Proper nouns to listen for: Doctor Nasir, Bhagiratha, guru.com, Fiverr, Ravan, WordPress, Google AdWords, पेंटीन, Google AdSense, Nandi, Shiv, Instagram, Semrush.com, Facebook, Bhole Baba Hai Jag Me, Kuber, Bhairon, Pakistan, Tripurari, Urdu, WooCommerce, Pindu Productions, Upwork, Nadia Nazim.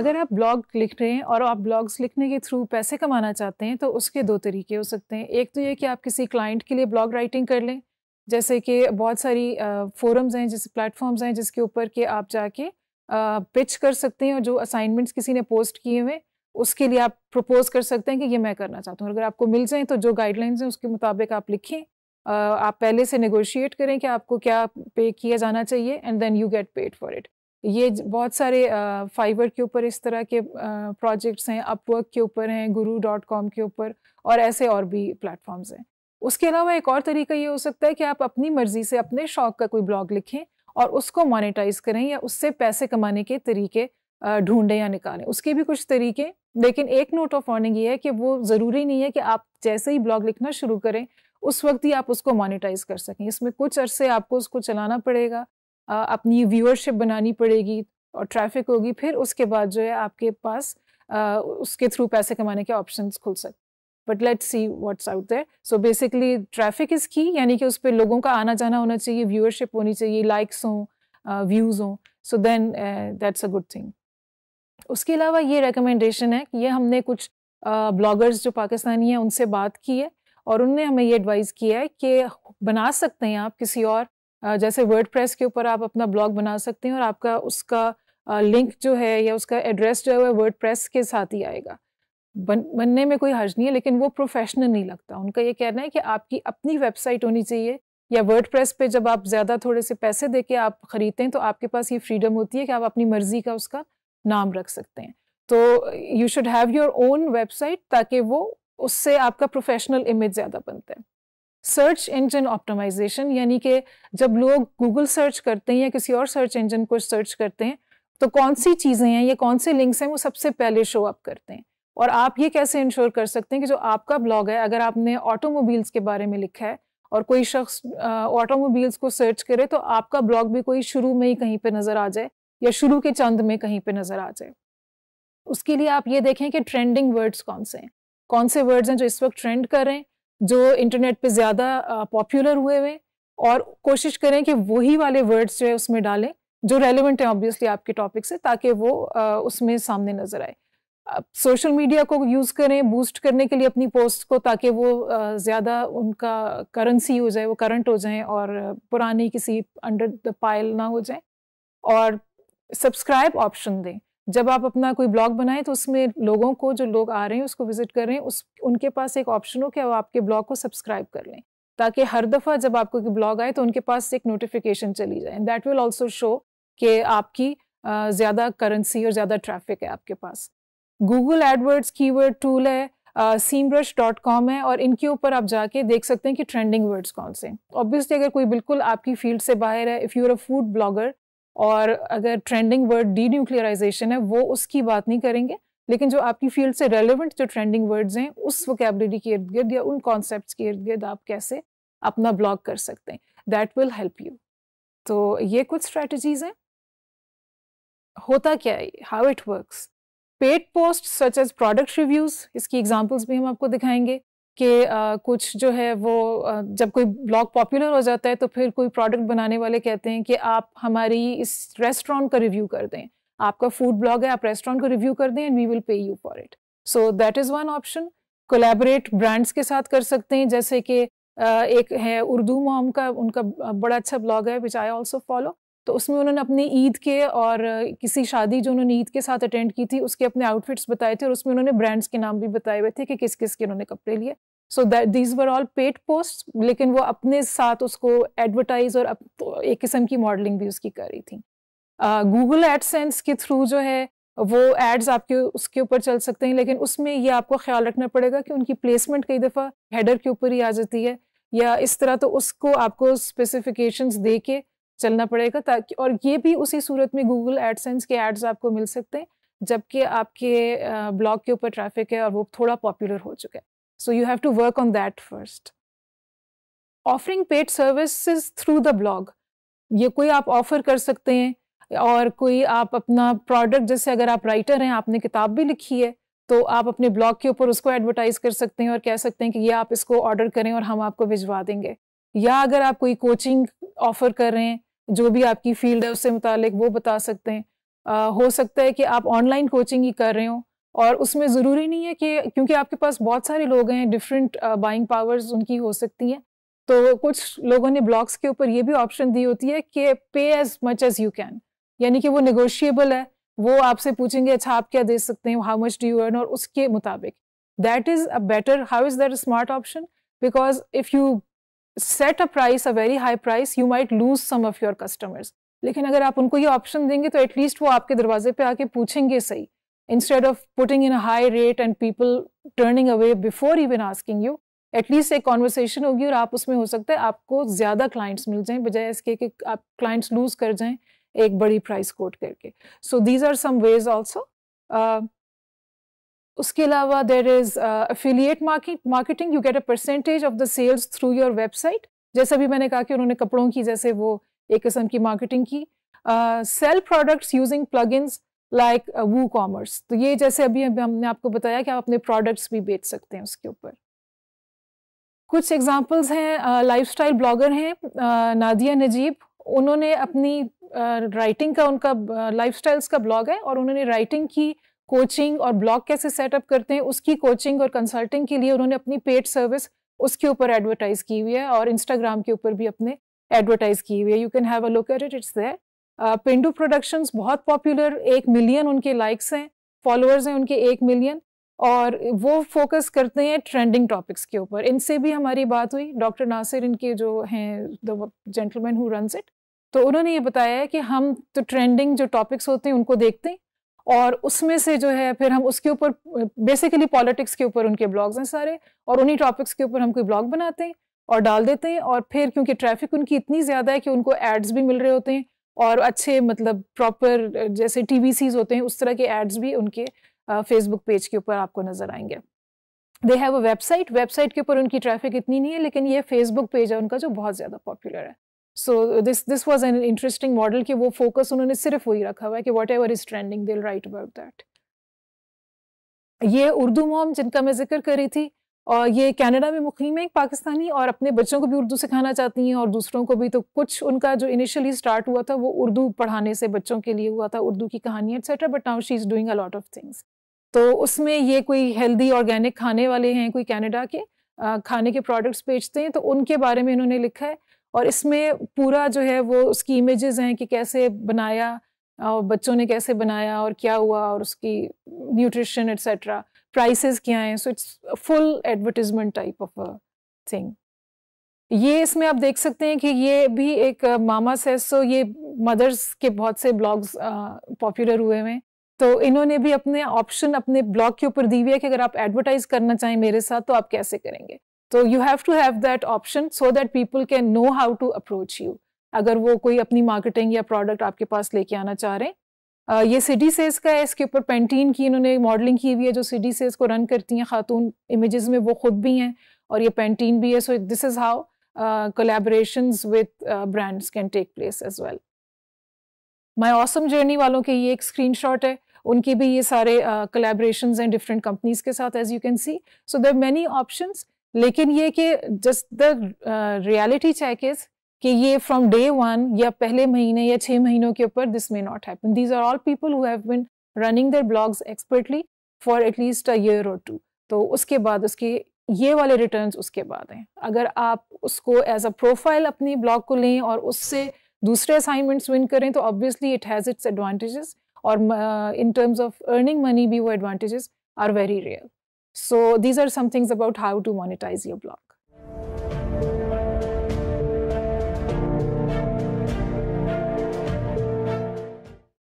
अगर आप ब्लॉग लिख रहे हैं और आप ब्लॉग्स लिखने के थ्रू पैसे कमाना चाहते हैं तो उसके दो तरीके हो सकते हैं। एक तो ये कि आप किसी क्लाइंट के लिए ब्लॉग राइटिंग कर लें, जैसे कि बहुत सारी फोरम्स हैं, जैसे प्लेटफॉर्म्स हैं जिसके ऊपर के आप जाके पिच कर सकते हैं, और जो असाइनमेंट्स किसी ने पोस्ट किए हुए उसके लिए आप प्रपोज कर सकते हैं कि ये मैं करना चाहता हूँ। अगर आपको मिल जाए तो जो गाइडलाइंस हैं उसके मुताबिक आप लिखें, आप पहले से नेगोशिएट करें कि आपको क्या पे किया जाना चाहिए, and then you get paid for it. ये बहुत सारे फाइवर के ऊपर इस तरह के प्रोजेक्ट्स हैं, अपवर्क के ऊपर हैं, guru.com के ऊपर, और ऐसे और भी प्लेटफॉर्म्स हैं। उसके अलावा एक और तरीका ये हो सकता है कि आप अपनी मर्जी से अपने शौक़ का कोई ब्लॉग लिखें और उसको मोनेटाइज करें या उससे पैसे कमाने के तरीके ढूंढें या निकालें। उसके भी कुछ तरीके, लेकिन एक नोट ऑफ वार्निंग ये है कि वो ज़रूरी नहीं है कि आप जैसे ही ब्लॉग लिखना शुरू करें उस वक्त ही आप उसको मोनेटाइज कर सकें। इसमें कुछ अरसे आपको उसको चलाना पड़ेगा, अपनी व्यूअरशिप बनानी पड़ेगी और ट्रैफिक होगी, फिर उसके बाद जो है आपके पास उसके थ्रू पैसे कमाने के ऑप्शंस खुल सकते। But let's see what's out there. So basically traffic is key, यानी कि उस पर लोगों का आना जाना होना चाहिए, व्यूअरशिप होनी चाहिए, लाइक्स हों, व्यूज़ हों, so then that's a good thing. उसके अलावा ये रिकमेंडेशन है कि ये हमने कुछ ब्लॉगर्स जो पाकिस्तानी हैं उनसे बात की है और उनने हमें ये एडवाइस किया है कि बना सकते हैं आप किसी और, जैसे वर्डप्रेस के ऊपर आप अपना ब्लॉग बना सकते हैं और आपका उसका लिंक जो है या उसका एड्रेस जो है वर्डप्रेस के साथ ही आएगा। बनने में कोई हर्ज नहीं है, लेकिन वो प्रोफेशनल नहीं लगता। उनका ये कहना है कि आपकी अपनी वेबसाइट होनी चाहिए, या वर्डप्रेस पे जब आप ज़्यादा थोड़े से पैसे दे के आप ख़रीदते हैं तो आपके पास ये फ्रीडम होती है कि आप अपनी मर्ज़ी का उसका नाम रख सकते हैं। तो you should have your own website, ताकि वो उससे आपका प्रोफेशनल इमेज ज़्यादा बनता है। सर्च इंजन ऑप्टिमाइजेशन, यानी कि जब लोग गूगल सर्च करते हैं या किसी और सर्च इंजन को सर्च करते हैं तो कौन सी चीज़ें हैं या कौन से लिंक्स हैं वो सबसे पहले शो अप करते हैं, और आप ये कैसे इंश्योर कर सकते हैं कि जो आपका ब्लॉग है, अगर आपने ऑटोमोबाइल्स के बारे में लिखा है और कोई शख्स ऑटोमोबाइल्स को सर्च करे तो आपका ब्लॉग भी कोई शुरू में ही कहीं पर नज़र आ जाए या शुरू के चंद में कहीं पर नज़र आ जाए। उसके लिए आप ये देखें कि ट्रेंडिंग वर्ड्स कौन से हैं, कौन से वर्ड्स हैं जो इस वक्त ट्रेंड कर रहे हैं, जो इंटरनेट पे ज़्यादा पॉपुलर हुए हुए, और कोशिश करें कि वही वाले वर्ड्स जो है उसमें डालें जो रेलेवेंट हैं ऑब्वियसली आपके टॉपिक से, ताकि वो उसमें सामने नज़र आए। सोशल मीडिया को यूज़ करें बूस्ट करने के लिए अपनी पोस्ट को, ताकि वो ज़्यादा उनका करेंसी हो जाए, वो करंट हो जाएं और पुरानी किसी अंडर द पाइल ना हो जाए। और सब्सक्राइब ऑप्शन दें, जब आप अपना कोई ब्लॉग बनाएं तो उसमें लोगों को, जो लोग आ रहे हैं उसको विजिट कर रहे हैं, उनके पास एक ऑप्शन हो कि वो आपके ब्लॉग को सब्सक्राइब कर लें, ताकि हर दफ़ा जब आपको ब्लॉग आए तो उनके पास एक नोटिफिकेशन चली जाए। दैट विल आल्सो शो कि आपकी ज़्यादा करेंसी और ज़्यादा ट्रैफिक है आपके पास। गूगल एडवर्ड्स कीवर्ड टूल है, Semrush.com है, और इनके ऊपर आप जाके देख सकते हैं कि ट्रेंडिंग वर्ड्स कौन से हैं। ऑब्वियसली अगर कोई बिल्कुल आपकी फील्ड से बाहर है, if you are a food blogger और अगर ट्रेंडिंग वर्ड डीन्यूक्लियराइजेशन है वो उसकी बात नहीं करेंगे, लेकिन जो आपकी फील्ड से रेलेवेंट जो ट्रेंडिंग वर्ड्स हैं उस वोकैबुलरी के इर्द गिर्द या उन कॉन्सेप्ट्स के इर्द गिर्द आप कैसे अपना ब्लॉग कर सकते हैं, दैट विल हेल्प यू। तो ये कुछ स्ट्रेटजीज़ हैं। होता क्या है, how it works. Paid post such as product reviews, इसकी एग्जाम्पल्स भी हम आपको दिखाएंगे कि कुछ जो है वो जब कोई ब्लॉग पॉपुलर हो जाता है तो फिर कोई प्रोडक्ट बनाने वाले कहते हैं कि आप हमारी इस रेस्टोरेंट का रिव्यू कर दें, आपका फूड ब्लॉग है, आप रेस्टोरेंट का रिव्यू कर दें, and we will pay you for it. So that is one option. Collaborate brands के साथ कर सकते हैं, जैसे कि एक है उर्दू मॉम का, उनका बड़ा अच्छा ब्लॉग है विच आई ऑल्सो फॉलो। तो उसमें उन्होंने अपनी ईद के और किसी शादी जो उन्होंने ईद के साथ अटेंड की थी उसके अपने आउटफिट्स बताए थे, और उसमें उन्होंने ब्रांड्स के नाम भी बताए हुए थे कि किस किस के उन्होंने कपड़े लिए। So that these were all paid post, लेकिन वो अपने साथ उसको एडवर्टाइज और एक किस्म की मॉडलिंग भी उसकी कर रही थी। गूगल एडसेंस के थ्रू जो है वो एड्स आपके उसके ऊपर चल सकते हैं, लेकिन उसमें ये आपको ख्याल रखना पड़ेगा कि उनकी प्लेसमेंट कई दफ़ा हेडर के ऊपर ही आ जाती है या इस तरह, तो उसको आपको स्पेसिफिकेशंस दे के चलना पड़ेगा, ताकि, और ये भी उसी सूरत में गूगल एडसेंस के एड्स आपको मिल सकते हैं जबकि आपके ब्लॉग के ऊपर ट्रैफिक है और वो थोड़ा पॉपुलर हो चुका है। So you have to work on that first. Offering paid services through the blog, ये कोई आप ऑफर कर सकते हैं, और कोई आप अपना प्रोडक्ट, जैसे अगर आप राइटर हैं, आपने किताब भी लिखी है, तो आप अपने ब्लॉग के ऊपर उसको एडवर्टाइज कर सकते हैं और कह सकते हैं कि ये आप इसको ऑर्डर करें और हम आपको भिजवा देंगे। या अगर आप कोई कोचिंग ऑफर कर रहे हैं, जो भी आपकी फील्ड है उससे मुतालिक, वो बता सकते हैं। हो सकता है कि आप ऑनलाइन कोचिंग ही कर रहे हो और उसमें ज़रूरी नहीं है कि क्योंकि आपके पास बहुत सारे लोग हैं, डिफरेंट बाइंग पावर्स उनकी हो सकती हैं, तो कुछ लोगों ने ब्लॉग्स के ऊपर ये भी ऑप्शन दी होती है कि pay as much as you can, यानी कि वो नेगोशिएबल है, वो आपसे पूछेंगे अच्छा आप क्या दे सकते हैं, how much do you earn, और उसके मुताबिक that is a better, how is that a smart option, because if you set a price, a very high price, you might lose some of your customers, लेकिन अगर आप उनको ये option देंगे तो एटलीस्ट वो आपके दरवाजे पे आके पूछेंगे सही, instead of putting in a high rate and people turning away before even asking you, at least एक कॉन्वर्सेशन होगी और आप उसमें हो सकता है आपको ज़्यादा क्लाइंट्स मिल जाएं बजाय इसके कि आप क्लाइंट्स लूज कर जाएं एक बड़ी प्राइस कोट करके. So these are some ways also. उसके अलावा there is affiliate marketing, you get a percentage of the sales through your website, जैसा भी मैंने कहा कि उन्होंने कपड़ों की जैसे वो एक किस्म की मार्केटिंग की. Sell products using plugins like WooCommerce, तो ये जैसे अभी हमने आपको बताया कि आप अपने प्रोडक्ट्स भी बेच सकते हैं उसके ऊपर. कुछ एग्जांपल्स हैं, लाइफस्टाइल ब्लॉगर हैं नादिया नजीब, उन्होंने अपनी राइटिंग का, उनका लाइफस्टाइल्स का ब्लॉग है और उन्होंने राइटिंग की कोचिंग और ब्लॉग कैसे सेटअप करते हैं उसकी कोचिंग और कंसल्टिंग के लिए उन्होंने अपनी पेड सर्विस उसके ऊपर एडवर्टाइज़ की हुई है और इंस्टाग्राम के ऊपर भी अपने एडवर्टाइज़ की हुई है. You can have a look at it, it's there. Pindu productions बहुत पॉपुलर, 1 मिलियन उनके लाइक्स हैं, फॉलोअर्स हैं उनके 1 मिलियन, और वो फोकस करते हैं ट्रेंडिंग टॉपिक्स के ऊपर. इनसे भी हमारी बात हुई, डॉक्टर नासिर इनके जो हैं the gentleman who runs it, तो उन्होंने ये बताया है कि हम तो ट्रेंडिंग जो टॉपिक्स होते हैं उनको देखते हैं और उसमें से जो है फिर हम उसके ऊपर बेसिकली पॉलिटिक्स के ऊपर उनके ब्लॉग्स हैं सारे, और उन्हीं टॉपिक्स के ऊपर हम कोई ब्लॉग बनाते हैं और डाल देते हैं, और फिर क्योंकि ट्रैफिक उनकी इतनी ज़्यादा है कि उनको एड्स भी मिल रहे होते हैं और अच्छे मतलब प्रॉपर जैसे TVCs होते हैं उस तरह के एड्स भी उनके फेसबुक पेज के ऊपर आपको नज़र आएंगे. They have a website, website के ऊपर उनकी ट्रैफिक इतनी नहीं है लेकिन ये फेसबुक पेज है उनका जो बहुत ज़्यादा पॉपुलर है. So this was an interesting model कि वो फोकस उन्होंने सिर्फ वही रखा हुआ है कि whatever is trending they will write about that. ये उर्दू मॉम जिनका मैं जिक्र कर रही थी, और ये कनाडा में मुक़ीम है एक पाकिस्तानी, और अपने बच्चों को भी उर्दू सिखाना चाहती हैं और दूसरों को भी, तो कुछ उनका जो इनिशियली स्टार्ट हुआ था वो उर्दू पढ़ाने से बच्चों के लिए हुआ था, उर्दू की कहानी etcetera, but now she is doing a lot of things. तो उसमें ये कोई हेल्दी ऑर्गेनिक खाने वाले हैं, कोई कनाडा के खाने के प्रोडक्ट्स बेचते हैं, तो उनके बारे में इन्होंने लिखा है और इसमें पूरा जो है वो उसकी इमेजेस हैं कि कैसे बनाया और बच्चों ने कैसे बनाया और क्या हुआ और उसकी न्यूट्रिशन एट्सेट्रा, प्राइसेस क्या हैं. So it's full advertisement type of a thing. ये इसमें आप देख सकते हैं कि ये भी एक मामा सेस, सो ये मदर्स के बहुत से ब्लॉग्स पॉपुलर हुए हैं, तो इन्होंने भी अपने ऑप्शन अपने ब्लॉग के ऊपर दी हुई है कि अगर आप एडवर्टाइज करना चाहें मेरे साथ तो आप कैसे करेंगे. तो you have to have that option so that people can know how to approach you अगर वो कोई अपनी मार्केटिंग या प्रोडक्ट आपके पास लेके आना चाह रहे हैं. ये सिटी सेल्स का है, इसके ऊपर पेंटीन की इन्होंने मॉडलिंग की हुई है जो सिटी सेल्स को रन करती हैं खातून, इमेजेस में वो खुद भी हैं और ये पेंटीन भी है. So this is how collaborations with brands can take place as well. My awesome journey वालों के ये एक स्क्रीनशॉट है, उनके भी ये सारे कोलैबोरेशंस हैं डिफरेंट कंपनीज के साथ, as you can see. So there many options, लेकिन ये कि just the reality check is कि ये फ्रॉम डे 1 या पहले महीने या 6 महीनों के ऊपर this may not happen. These are all people who have been running their blogs expertly for at least a year और 2, तो उसके बाद उसके ये वाले रिटर्न्स उसके बाद हैं. अगर आप उसको एज अ प्रोफाइल अपने ब्लॉग को लें और उससे दूसरे असाइनमेंट्स विन करें तो obviously it has its advantages, और in terms of earning money भी वो advantages are very real. So these are some things about how to monetize your blog.